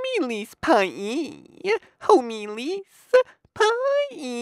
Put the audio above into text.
homilies pie. Homilies pie.